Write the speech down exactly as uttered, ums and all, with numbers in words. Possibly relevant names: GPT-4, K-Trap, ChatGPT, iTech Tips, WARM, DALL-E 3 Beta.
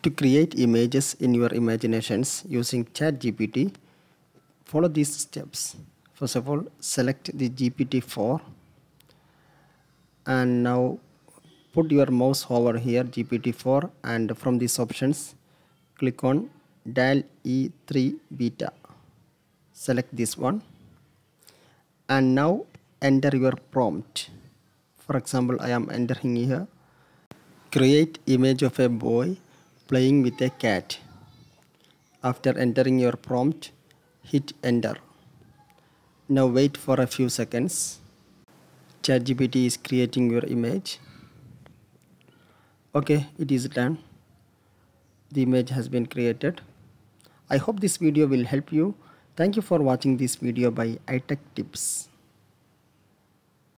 To create images in your imaginations using ChatGPT, follow these steps. First of all, select the G P T four and now put your mouse over here, G P T four, and from these options, click on DALL-E three Beta. Select this one and now enter your prompt. For example, I am entering here, create image of a boy playing with a cat. After entering your prompt, hit enter. Now wait for a few seconds. ChatGPT is creating your image. Okay, it is done. The image has been created. I hope this video will help you. Thank you for watching this video by iTech Tips.